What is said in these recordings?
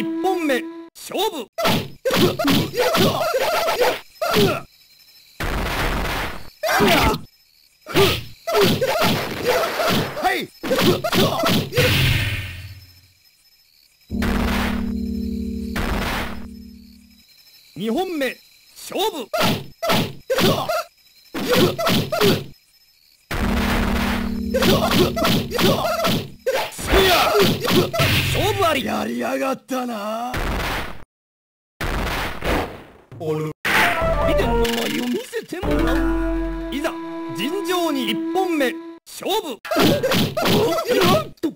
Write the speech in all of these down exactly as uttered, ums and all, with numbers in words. いっぽんめ勝負。はい、にほんめ勝負。勝負あり。やりやがったな。ビデオの舞を見せてもらう。いざ尋常にいっぽんめ勝負。なんと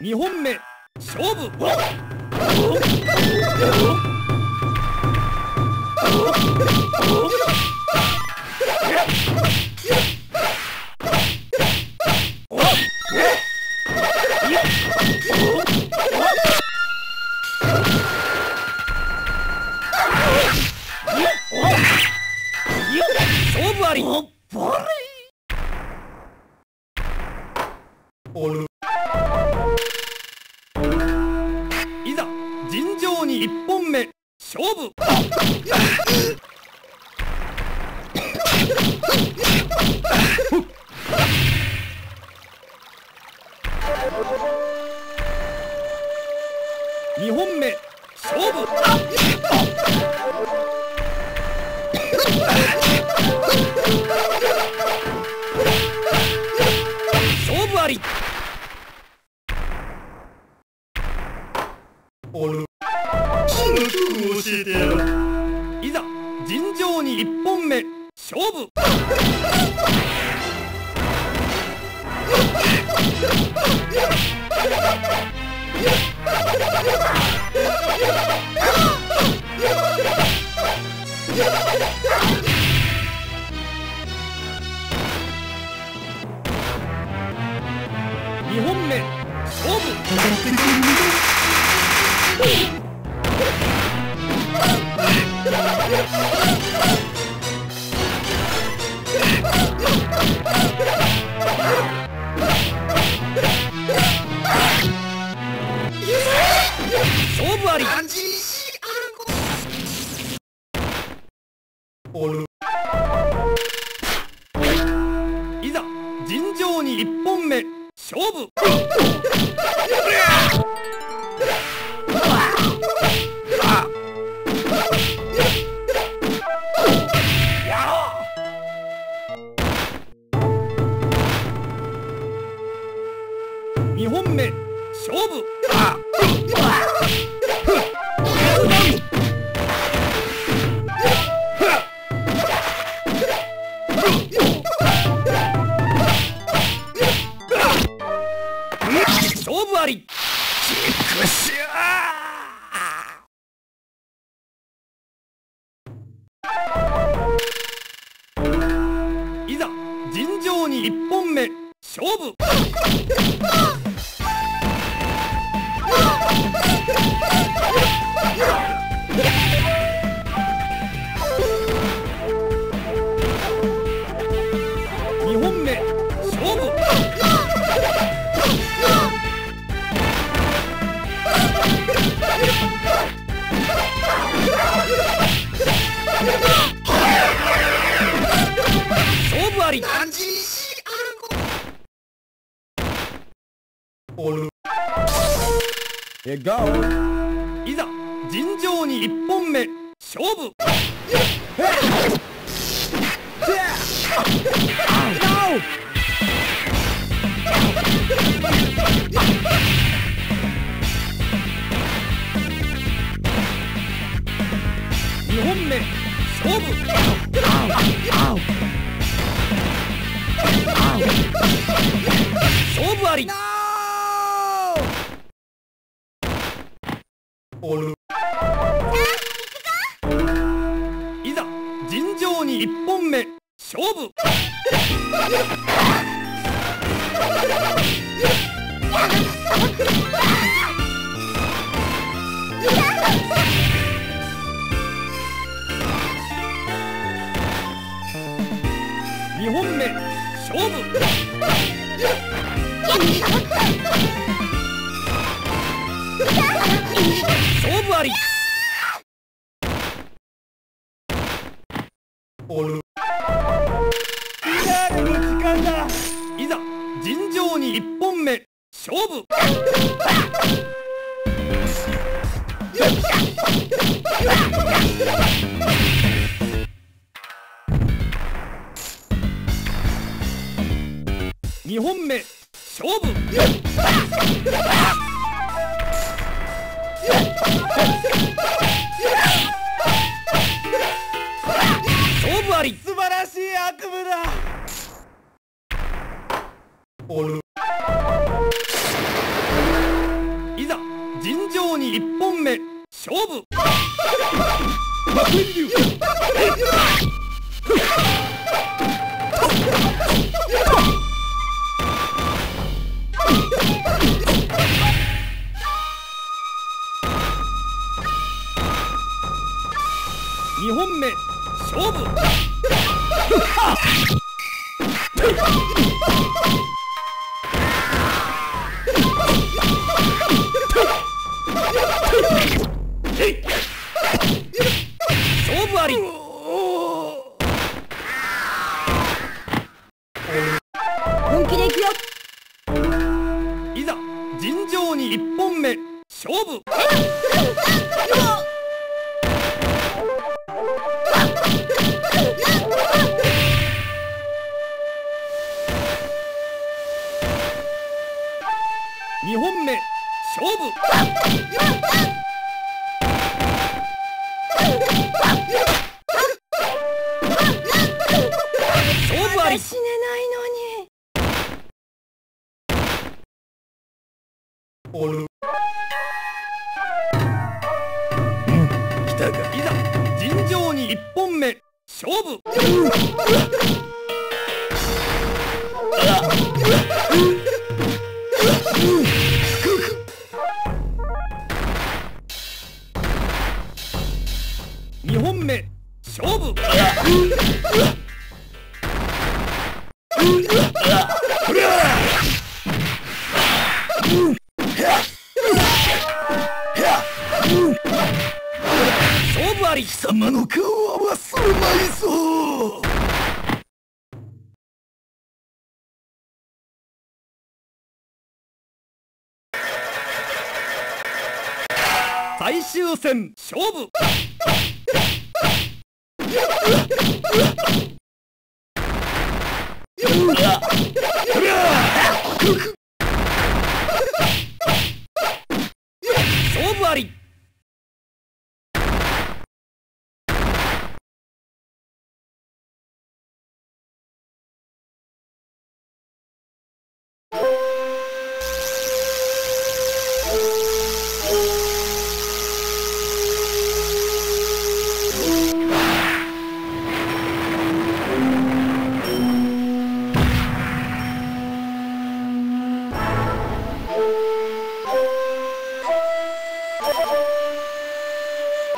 にほんめ勝負。勝負あり。いざ尋常にいっぽんめ勝負。にほんめ勝負。勝負あり。いざ尋常にいっぽんめ勝負。にほんめ勝負。勝負あり。いざ尋常にいっぽんめ勝負。にほんめ勝負。勝負あり。いざ尋常にいっぽんめ勝負。にほんめ勝負。勝負あり。いざ尋常にいっぽんめ勝負。にほんめ勝負。勝負あり。いざ尋常にいっぽんめ勝負。にほんめ勝負。勝負あり。おる。いざ尋常にいっぽんめ勝負。にほんめ勝負。勝負あり。素晴らしい悪夢だ。おる。いざ尋常にいっぽんめ勝負。にほんめ勝負。勝負あり。本気でいくよ。いざ尋常にいっぽんめ勝負。にほんめ勝負。勝負あり。死ねないのに。おる。来たか。いざ尋常にいっぽんめ勝負。にほんめ勝負。勝負あり。貴様の顔は忘れまいぞ。最終戦勝負。勝負あり。Oh,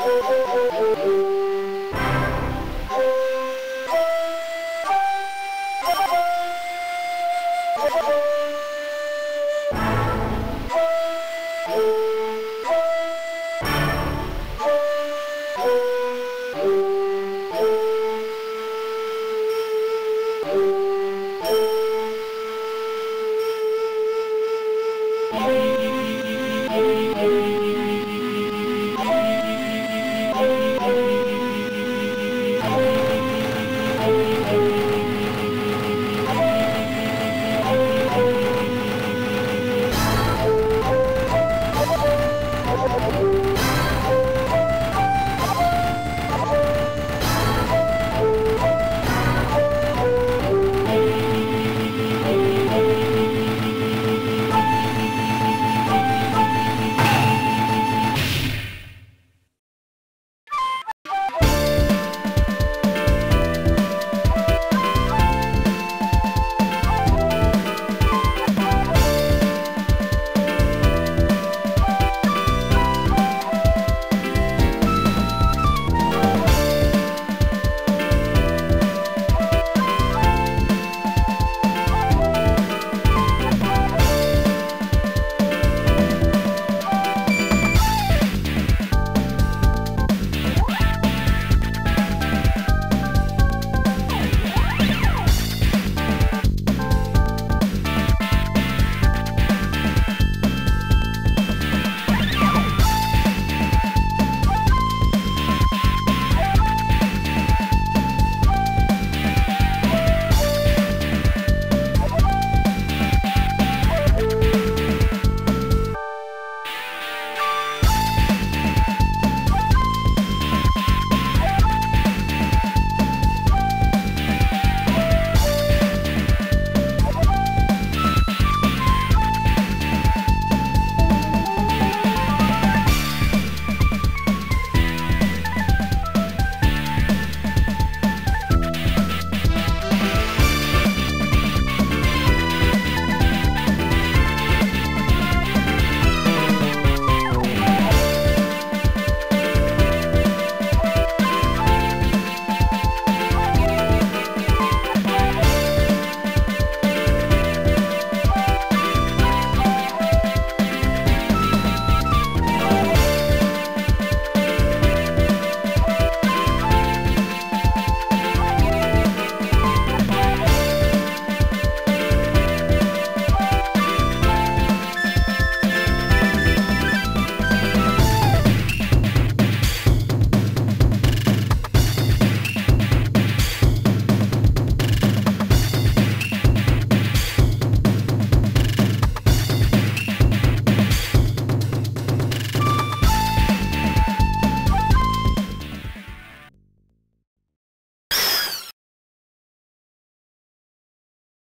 oh, oh, oh, oh.